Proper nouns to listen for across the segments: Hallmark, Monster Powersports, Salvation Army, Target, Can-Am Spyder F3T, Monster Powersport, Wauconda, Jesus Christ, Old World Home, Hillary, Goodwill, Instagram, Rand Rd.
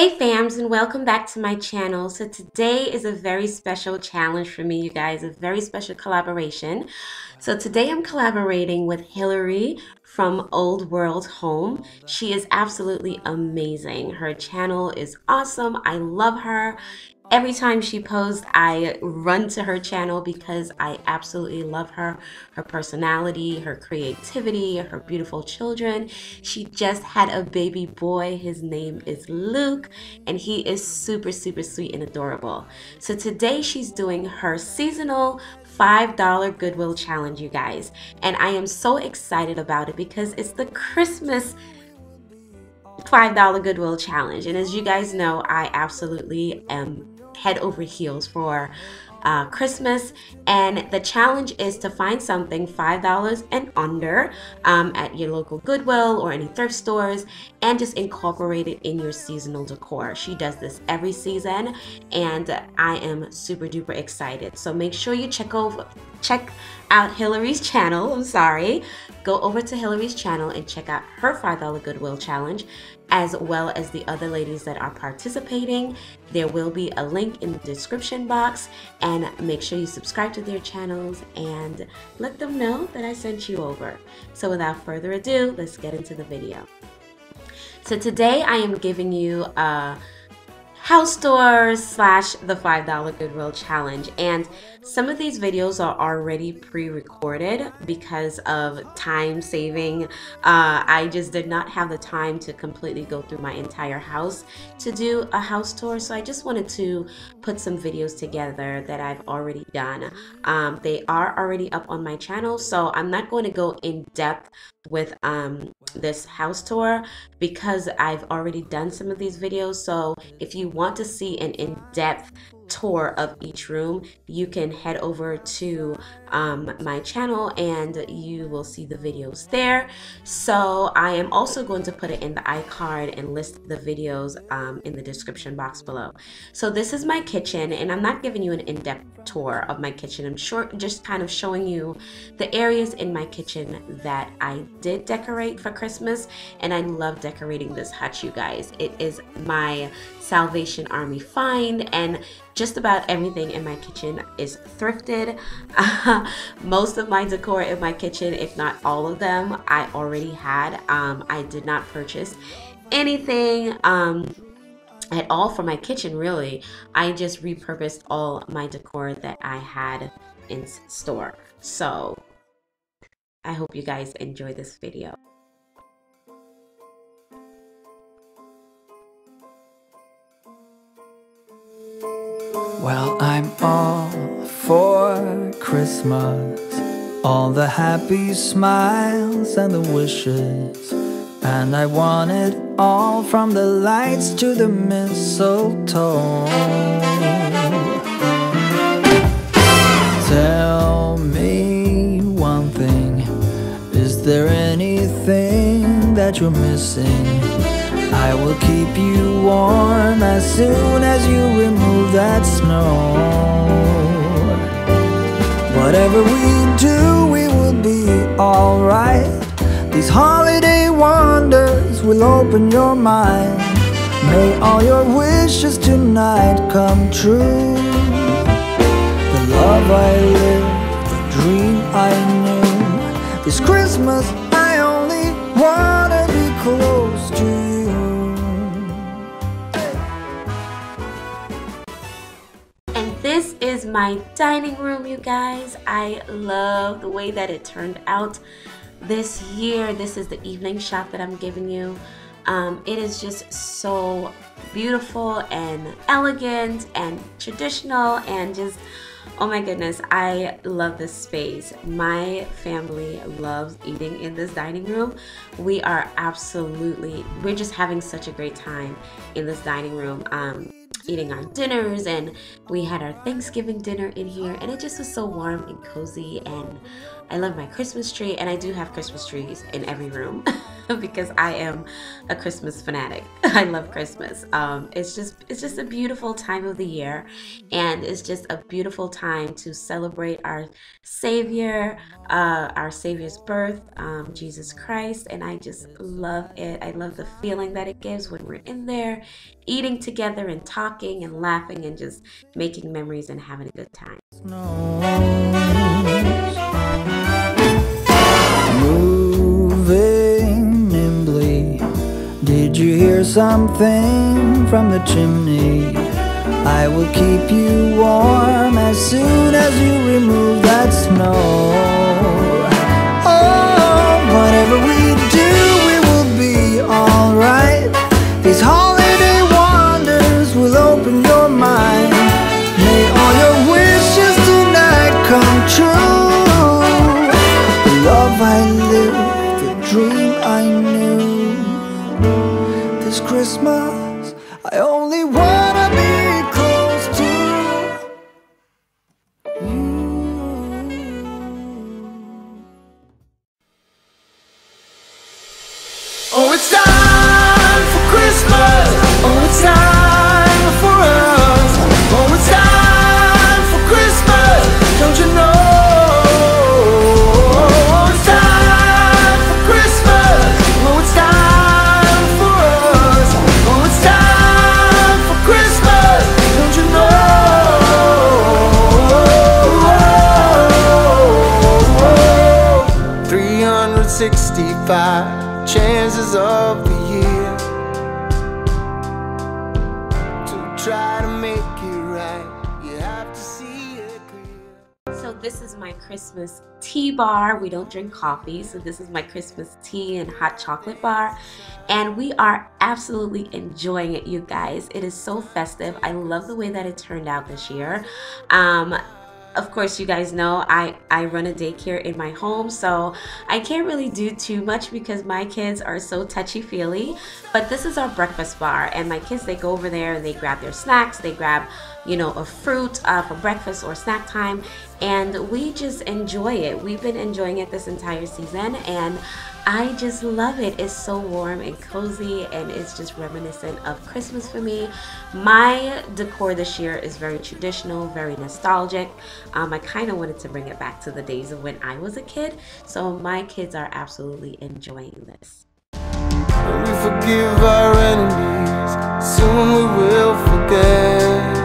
Hey fams, and welcome back to my channel. So today is a very special challenge for me, you guys, a very special collaboration. So today I'm collaborating with Hillary from Old World Home. She is absolutely amazing. Her channel is awesome. I love her. Every time she posts, I run to her channel because I absolutely love her, her personality, her creativity, her beautiful children. She just had a baby boy. His name is Luke, and he is super, super sweet and adorable. So today she's doing her seasonal $5 Goodwill challenge, you guys. And I am so excited about it because it's the Christmas $5 Goodwill challenge. And as you guys know, I absolutely am head over heels for Christmas, and the challenge is to find something $5 and under at your local Goodwill or any thrift stores, and just incorporate it in your seasonal decor. She does this every season, and I am super duper excited. So make sure you check out Hillary's channel. Go over to Hillary's channel and check out her $5 Goodwill challenge, as well as the other ladies that are participating. There will be a link in the description box, and make sure you subscribe to their channels and let them know that I sent you over. So without further ado, let's get into the video. So today I am giving you a house stores / the $5 Goodwill challenge, and some of these videos are already pre-recorded because of time saving. I just did not have the time to completely go through my entire house to do a house tour, so I just wanted to put some videos together that I've already done. They are already up on my channel, so I'm not going to go in depth with this house tour because I've already done some of these videos. So if you want to see an in-depth tour of each room, you can head over to my channel and you will see the videos there. So I am also going to put it in the iCard and list the videos in the description box below. So this is my kitchen, and I'm not giving you an in-depth tour of my kitchen. I'm just kind of showing you the areas in my kitchen that I did decorate for Christmas, and I love decorating this hutch, you guys. It is my Salvation Army find, and just about everything in my kitchen is thrifted. Most of my decor in my kitchen, if not all of them, I already had. I did not purchase anything at all for my kitchen, really. I just repurposed all my decor that I had in store. So I hope you guys enjoy this video. Well, I'm all for Christmas, all the happy smiles and the wishes, and I want it all, from the lights to the mistletoe. Tell me one thing, is there anything that you're missing? I will keep you warm as soon as you remove that snow. Whatever we do, we will be alright. These holiday wonders will open your mind. May all your wishes tonight come true. The love I live, the dream I knew. This Christmas I only wanna be close to you. This is my dining room, you guys. I love the way that it turned out this year. This is the evening shot that I'm giving you. It is just so beautiful and elegant and traditional, and just, oh my goodness, I love this space. My family loves eating in this dining room. We are absolutely, we're just having such a great time in this dining room. Eating our dinners, and we had our Thanksgiving dinner in here, and it just was so warm and cozy, and I love my Christmas tree, and I do have Christmas trees in every room because I am a Christmas fanatic. I love Christmas. It's just a beautiful time of the year, and it's just a beautiful time to celebrate our Savior, our Savior's birth, Jesus Christ, and I just love it. I love the feeling that it gives when we're in there eating together and talking and laughing and just making memories and having a good time. Moving nimbly, did you hear something from the chimney? I will keep you warm as soon as you remove that snow. Oh, whatever we do, we will be alright. These holiday wonders will open your mind. May all your wishes tonight come true. The love I live, the dream I knew. This Christmas, I only wanna be close to you. Oh, it's time for Christmas. Oh, it's time for us. Oh, it's time for Christmas. Don't you know? Oh, it's time for Christmas. Oh, it's time for us. Oh, it's time for Christmas. Don't you know? 365 chances of the year. Try to make it right. You have to see it clear. So this is my Christmas tea bar. We don't drink coffee, so this is my Christmas tea and hot chocolate bar, and we are absolutely enjoying it, you guys. It is so festive. I love the way that it turned out this year. Of course, you guys know I run a daycare in my home, so I can't really do too much because my kids are so touchy-feely. But this is our breakfast bar, and my kids, they go over there and they grab their snacks, they grab, you know, a fruit for breakfast or snack time, and we just enjoy it. We've been enjoying it this entire season, and I just love it. It's so warm and cozy, and it's just reminiscent of Christmas for me. My decor this year is very traditional, very nostalgic. I kind of wanted to bring it back to the days of when I was a kid, so my kids are absolutely enjoying this. When we forgive our enemies, soon we will forget.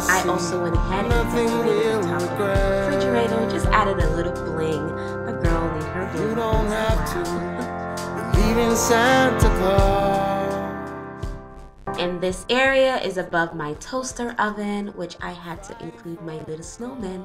I also went ahead and decorated the top of the refrigerator, just added a little bling. A girl in her blue. You don't have to believe in Santa Claus. And this area is above my toaster oven, which I had to include my little snowman.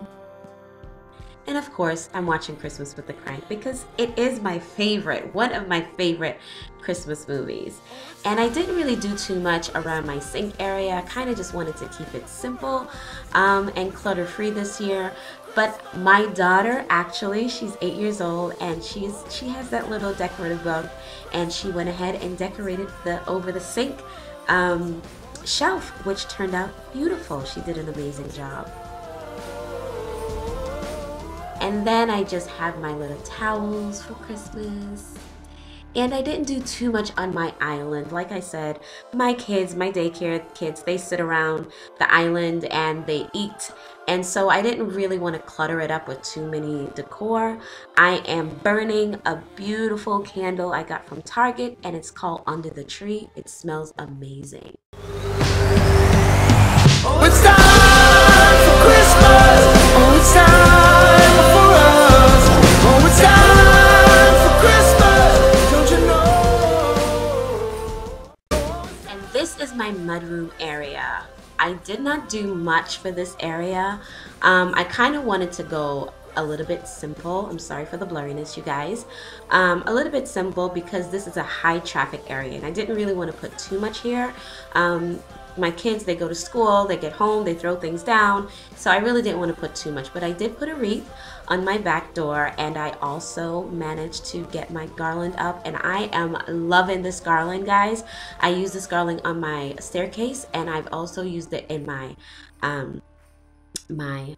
And of course, I'm watching Christmas with the Crank because it is my favorite, one of my favorite Christmas movies. And I didn't really do too much around my sink area. I kind of just wanted to keep it simple and clutter-free this year. But my daughter, actually, she's 8 years old, and she has that little decorative bug, and she went ahead and decorated the over the sink shelf, which turned out beautiful. She did an amazing job. And then I just have my little towels for Christmas. And I didn't do too much on my island. Like I said, my kids, my daycare kids, they sit around the island and they eat. And so I didn't really want to clutter it up with too many decor. I am burning a beautiful candle I got from Target, and it's called Under the Tree. It smells amazing. Oh, it's time for Christmas. Oh, it's time for us. Oh, it's time for Christmas. Don't you know? And this is my mudroom area. I did not do much for this area. I kind of wanted to go a little bit simple. I'm sorry for the blurriness, you guys. A little bit simple because this is a high traffic area, and I didn't really want to put too much here. My kids, they go to school, they get home, they throw things down, so I really didn't want to put too much, but I did put a wreath on my back door, and I also managed to get my garland up, and I am loving this garland, guys. I use this garland on my staircase, and I've also used it in my my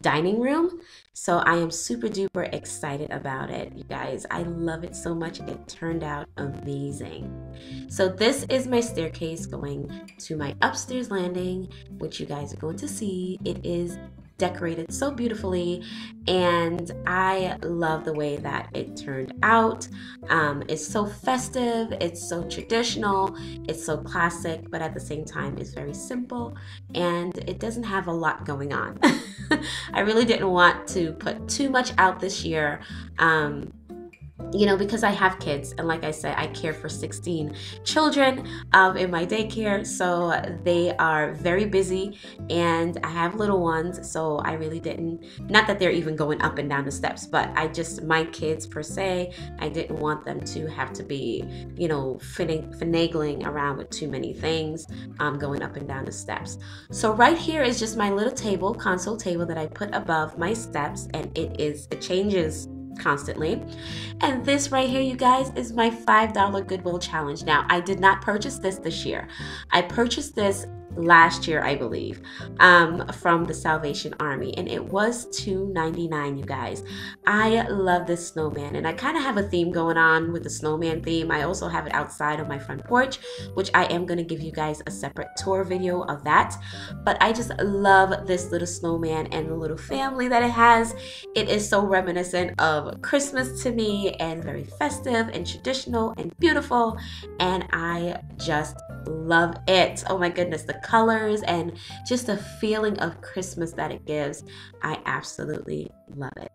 dining room. So I am super duper excited about it, you guys. I love it so much. It turned out amazing. So this is my staircase going to my upstairs landing, which you guys are going to see. It is decorated so beautifully, and I love the way that it turned out. It's so festive, it's so traditional, it's so classic, but at the same time it's very simple and it doesn't have a lot going on. I really didn't want to put too much out this year, you know, because I have kids, and like I said, I care for 16 children in my daycare, so they are very busy, and I have little ones, so I really didn't, not that they're even going up and down the steps, but I just, my kids per se, I didn't want them to have to be, you know, finagling around with too many things going up and down the steps. So right here is just my little table, console table, that I put above my steps, and it changes constantly. And this right here, you guys, is my $5 Goodwill challenge. Now, I did not purchase this year. I purchased this last year, I believe, from the Salvation Army, and it was $2.99, you guys. I love this snowman, and I kind of have a theme going on with the snowman theme. I also have it outside on my front porch, which I am going to give you guys a separate tour video of that, but I just love this little snowman and the little family that it has. It is so reminiscent of Christmas to me, and very festive and traditional and beautiful, and I just love it. Oh my goodness, the colors and just the feeling of Christmas that it gives. I absolutely love it.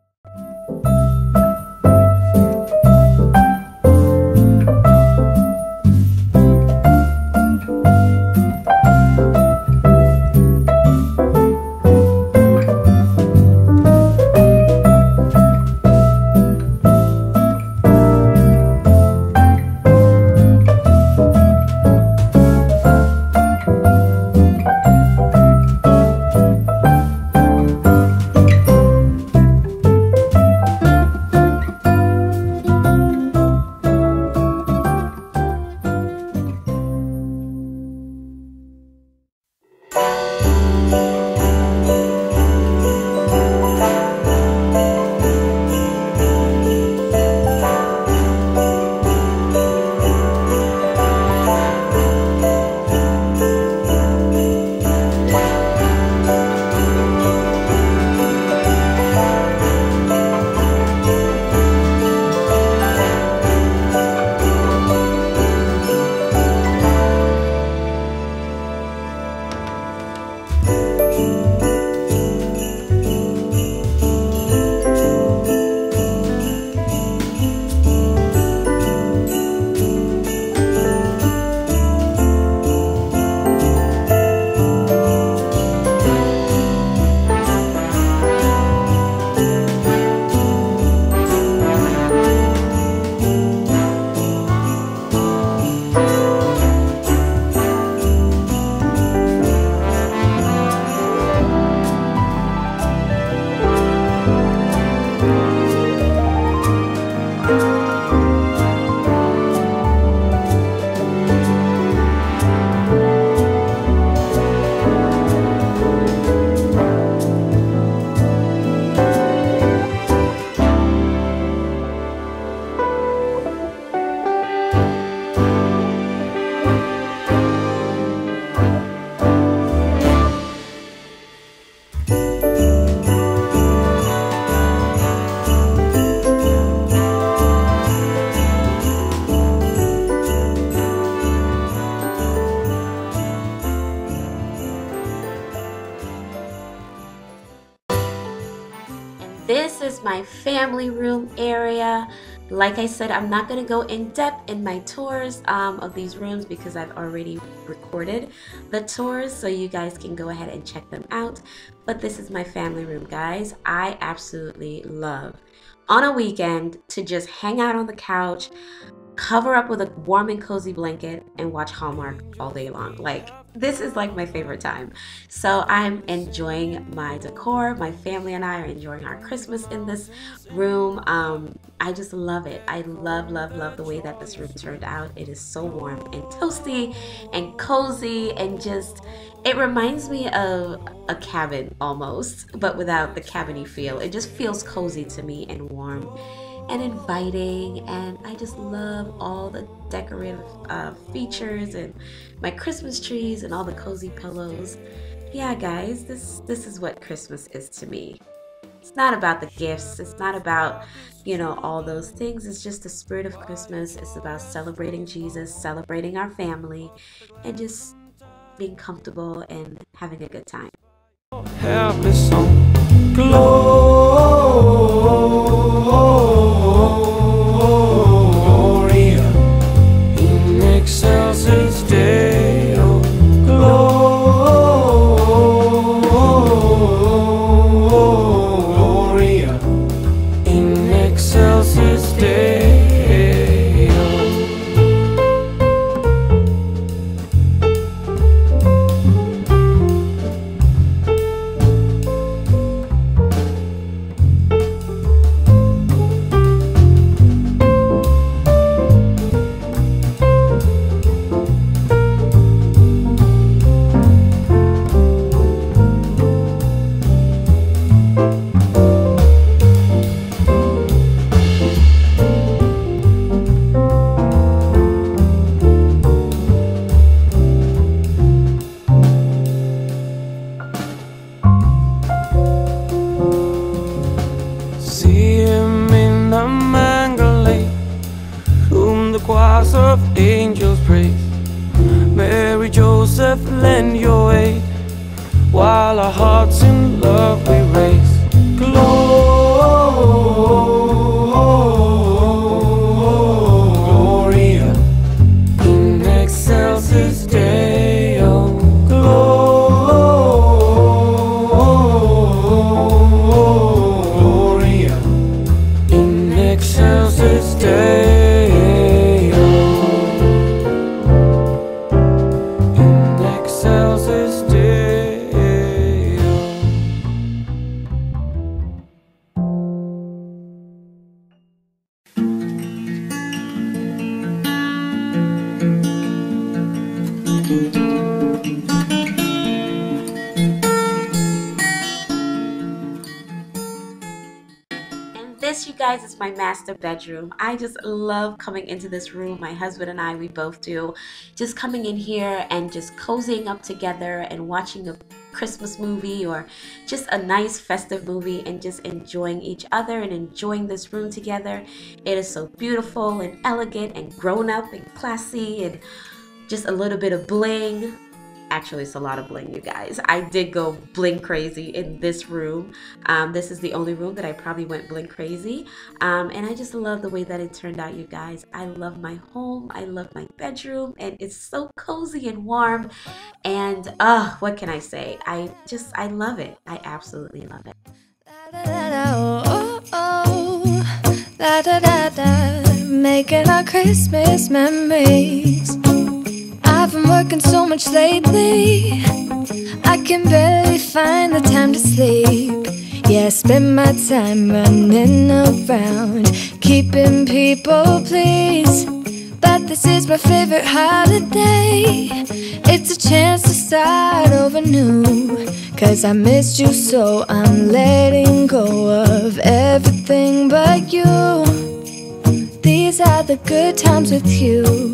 This is my family room area. Like I said, I'm not going to go in depth in my tours of these rooms because I've already recorded the tours, so you guys can go ahead and check them out. But this is my family room, guys. I absolutely love on a weekend to just hang out on the couch, cover up with a warm and cozy blanket, and watch Hallmark all day long. Like, this is like my favorite time. So I'm enjoying my decor. My family and I are enjoying our Christmas in this room. I just love it. I love, love, love the way that this room turned out. It is so warm and toasty and cozy, and just, it reminds me of a cabin almost, but without the cabiny feel. It just feels cozy to me, and warm and inviting, and I just love all the decorative features and my Christmas trees and all the cozy pillows. Yeah, guys, this is what Christmas is to me. It's not about the gifts, it's not about, you know, all those things. It's just the spirit of Christmas. It's about celebrating Jesus, celebrating our family, and just being comfortable and having a good time. Have me some glory in excelsis Deo, glory in excelsis Deo. Of angels praise, Mary, Joseph, lend your aid, while our hearts in love we raise. Gloria in excelsis Deo, gloria in excelsis Deo. This, you guys, is my master bedroom. I just love coming into this room. My husband and I, we both do. Just coming in here and just cozying up together and watching a Christmas movie or just a nice festive movie and just enjoying each other and enjoying this room together. It is so beautiful and elegant and grown up and classy and just a little bit of bling. Actually, it's a lot of bling, you guys. I did go bling crazy in this room. This is the only room that I probably went bling crazy. And I just love the way that it turned out, you guys. I love my home. I love my bedroom. And it's so cozy and warm. And what can I say? I love it. I absolutely love it. Making our Christmas memories. I've been working so much lately, I can barely find the time to sleep. Yeah, I spend my time running around, keeping people pleased. But this is my favorite holiday. It's a chance to start over new. Cause I missed you, so I'm letting go of everything but you. These are the good times with you.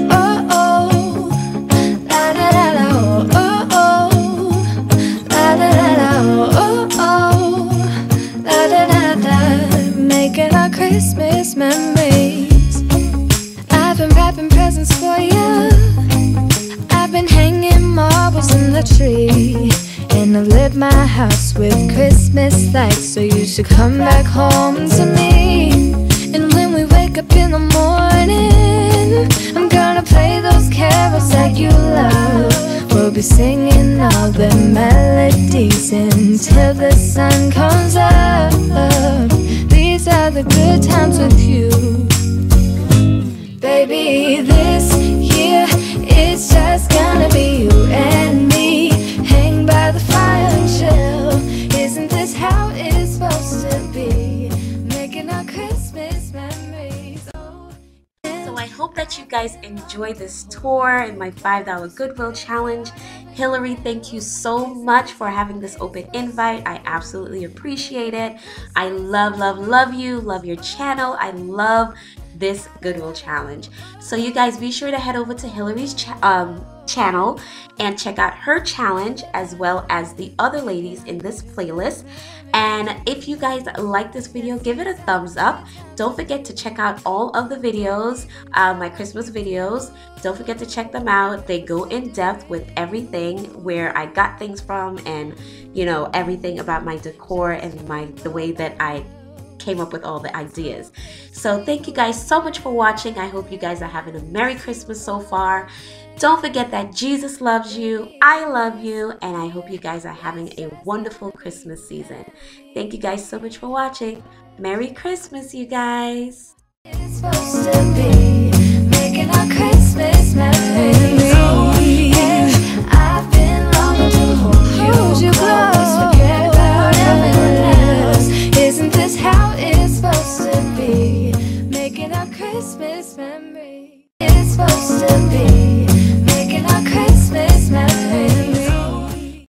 Oh, oh, la da da da. Making our Christmas memories. I've been wrapping presents for you. marbles in the tree, and I lit my house with Christmas lights. So you should come back home to me. And when we wake up in the morning, I'm gonna play those carols that you love. We'll be singing all the melodies until the sun comes up. These are the good times with you, baby. This year it's just gonna be you and me. Hang by the fire and chill. Isn't this how it's supposed to be? Making our Christmas memories. So I hope that you guys enjoyed this tour and my $5 Goodwill challenge. Hillary, thank you so much for having this open invite. I absolutely appreciate it. I love, love, love you. Love your channel. I love this Goodwill challenge. So you guys, be sure to head over to Hillary's channel and check out her challenge, as well as the other ladies in this playlist. And if you guys like this video, give it a thumbs up. Don't forget to check out all of the videos, my Christmas videos. Don't forget to check them out. They go in depth with everything, where I got things from, and you know, everything about my decor and the way that I came up with all the ideas. So thank you guys so much for watching. I hope you guys are having a Merry Christmas so far. Don't forget that Jesus loves you, I love you, and I hope you guys are having a wonderful Christmas season. Thank you guys so much for watching. Merry Christmas, you guys. It's supposed to be making our Christmas memories. Oh, yeah. I've been longing to hold you close. Forget about everyone else. Isn't this how it's supposed to be? Making our Christmas memories. It's supposed to be.